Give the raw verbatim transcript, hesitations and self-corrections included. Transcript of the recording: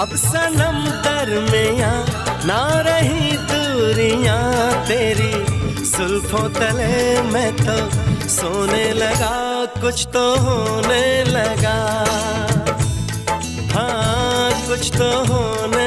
अब सनम दरमियाँ ना रही दूरियाँ तेरी सुल्फों तले मैं तो सोने लगा, कुछ तो होने लगा, हाँ कुछ तो होने